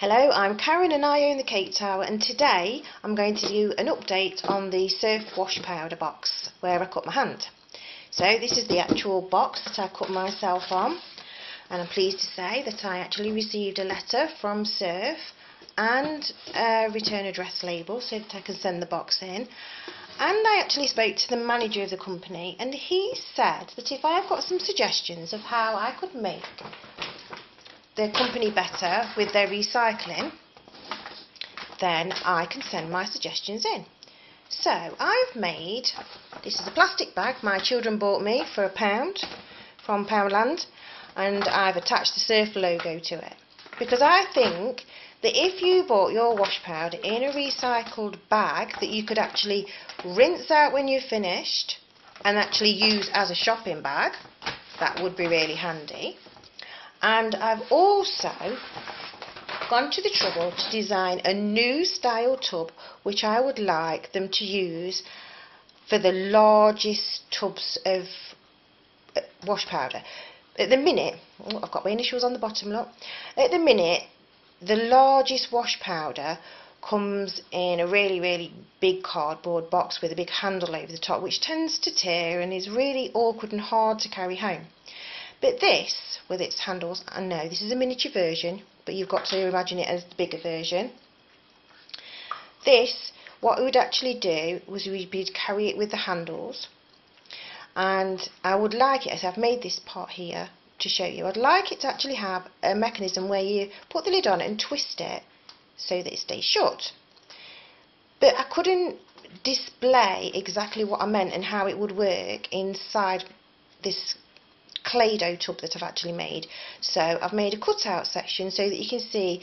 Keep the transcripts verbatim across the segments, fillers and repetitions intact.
Hello, I'm Karen and I own The Cake Tower, and today I'm going to do an update on the Surf wash powder box where I cut my hand. So this is the actual box that I cut myself on, and I'm pleased to say that I actually received a letter from Surf and a return address label so that I can send the box in. And I actually spoke to the manager of the company, and he said that if I've got some suggestions of how I could make the company better with their recycling, then I can send my suggestions in. So I've made, this is a plastic bag my children bought me for a pound from Poundland, and I've attached the Surf logo to it, because I think that if you bought your wash powder in a recycled bag that you could actually rinse out when you're finished and actually use as a shopping bag, that would be really handy. And I've also gone to the trouble to design a new style tub which I would like them to use for the largest tubs of wash powder. At the minute, oh, I've got my initials on the bottom, look. At the minute, the largest wash powder comes in a really, really big cardboard box with a big handle over the top, which tends to tear and is really awkward and hard to carry home. But this, with its handles, I know this is a miniature version, but you've got to imagine it as the bigger version. This, what we would actually do was we'd carry it with the handles. And I would like it, as I've made this part here to show you, I'd like it to actually have a mechanism where you put the lid on and twist it so that it stays shut. But I couldn't display exactly what I meant and how it would work inside this clay dough tub that I've actually made. So I've made a cutout section so that you can see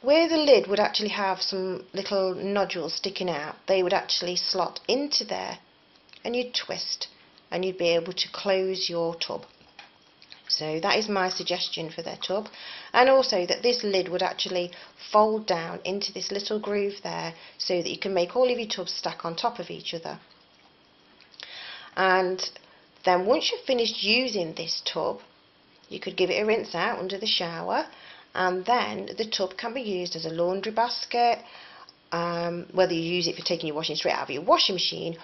where the lid would actually have some little nodules sticking out. They would actually slot into there, and you'd twist and you'd be able to close your tub. So that is my suggestion for their tub, and also that this lid would actually fold down into this little groove there so that you can make all of your tubs stack on top of each other. And then once you've finished using this tub, you could give it a rinse out under the shower, and then the tub can be used as a laundry basket, um, whether you use it for taking your washing straight out of your washing machine,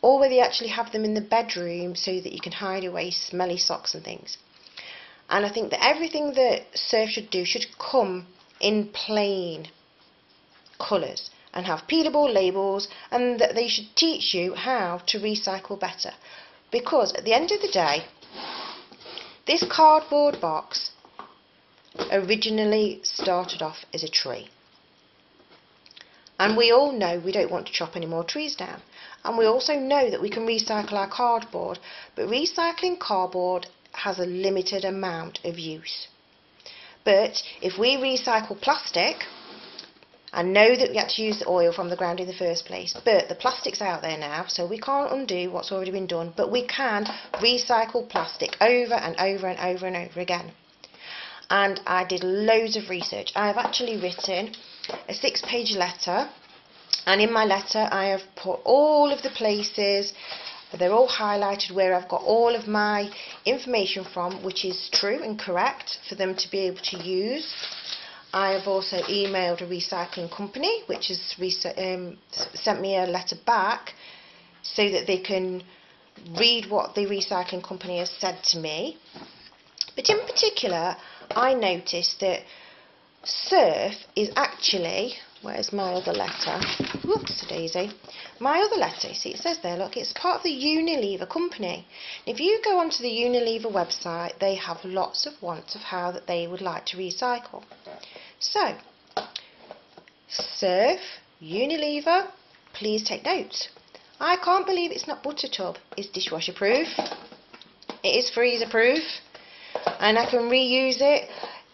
or whether you actually have them in the bedroom so that you can hide away smelly socks and things. And I think that everything that Surf should do should come in plain colours and have peelable labels, and that they should teach you how to recycle better. Because at the end of the day, this cardboard box originally started off as a tree. And we all know we don't want to chop any more trees down. And we also know that we can recycle our cardboard. But recycling cardboard has a limited amount of use. But if we recycle plastic, I know that we had to use the oil from the ground in the first place, but the plastic's out there now, so we can't undo what's already been done, but we can recycle plastic over and over and over and over again. And I did loads of research. I have actually written a six-page letter, and in my letter I have put all of the places, they're all highlighted, where I've got all of my information from, which is true and correct for them to be able to use. I have also emailed a recycling company which has um, sent me a letter back so that they can read what the recycling company has said to me. But in particular, I noticed that Surf is actually, where's my other letter? Whoops, daisy. My other letter, see, it says there, look, it's part of the Unilever company. If you go onto the Unilever website, they have lots of wants of how that they would like to recycle. So, Surf, Unilever, please take notes. I Can't Believe It's Not Butter tub is dishwasher proof. It is freezer proof, and I can reuse it.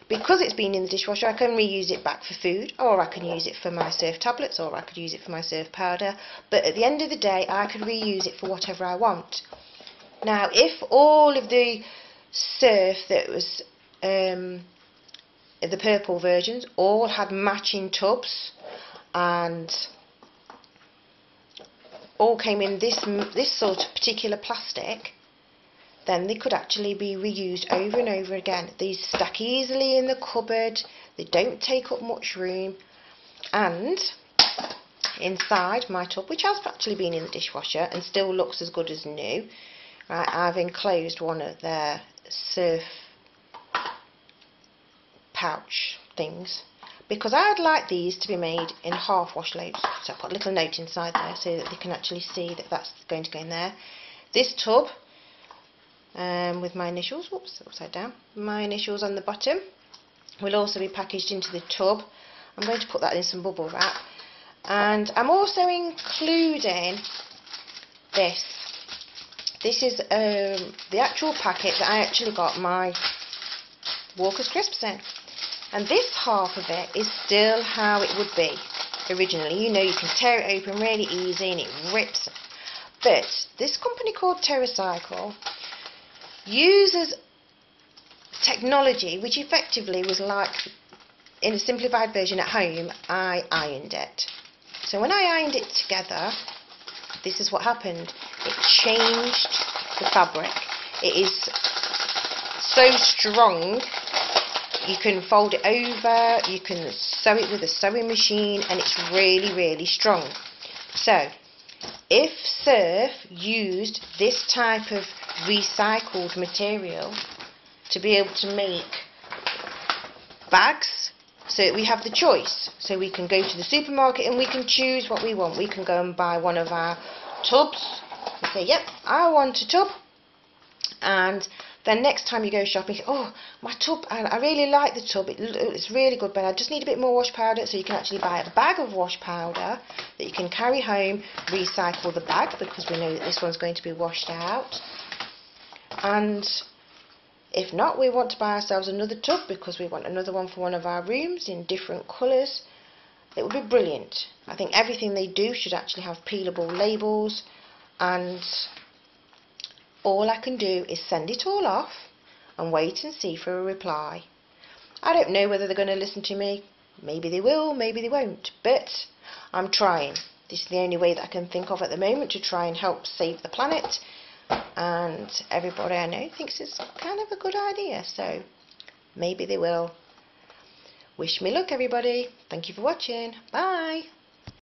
Because it's been in the dishwasher, I can reuse it back for food, or I can use it for my Surf tablets, or I could use it for my Surf powder. But at the end of the day, I could reuse it for whatever I want. Now, if all of the Surf that was um, the purple versions all had matching tubs and all came in this, this sort of particular plastic, then they could actually be reused over and over again. These stack easily in the cupboard, they don't take up much room, and inside my tub, which has actually been in the dishwasher and still looks as good as new, right, I've enclosed one of their Surf pouch things, because I'd like these to be made in half wash loads. So I've got a little note inside there so that they can actually see that that's going to go in there. This tub um, with my initials, whoops, upside down, my initials on the bottom will also be packaged into the tub. I'm going to put that in some bubble wrap, and I'm also including this. This is um, the actual packet that I actually got my Walkers crisps in. And this half of it is still how it would be originally. You know, you can tear it open really easy and it rips. But this company called TerraCycle uses technology which effectively was like, in a simplified version at home, I ironed it. So when I ironed it together, this is what happened. It changed the fabric. It is so strong. You can fold it over, you can sew it with a sewing machine, and it's really, really strong. So, if Surf used this type of recycled material to be able to make bags, so we have the choice. So we can go to the supermarket and we can choose what we want. We can go and buy one of our tubs and say, yep, I want a tub. And then next time you go shopping, you say, oh, my tub, I, I really like the tub, it, it's really good, but I just need a bit more wash powder. So you can actually buy a bag of wash powder that you can carry home, recycle the bag, because we know that this one's going to be washed out. And if not, we want to buy ourselves another tub, because we want another one for one of our rooms in different colours. It would be brilliant. I think everything they do should actually have peelable labels, and all I can do is send it all off and wait and see for a reply. I don't know whether they're going to listen to me. Maybe they will, maybe they won't, but I'm trying. This is the only way that I can think of at the moment to try and help save the planet, and everybody I know thinks it's kind of a good idea, so maybe they will. Wish me luck, everybody. Thank you for watching. Bye.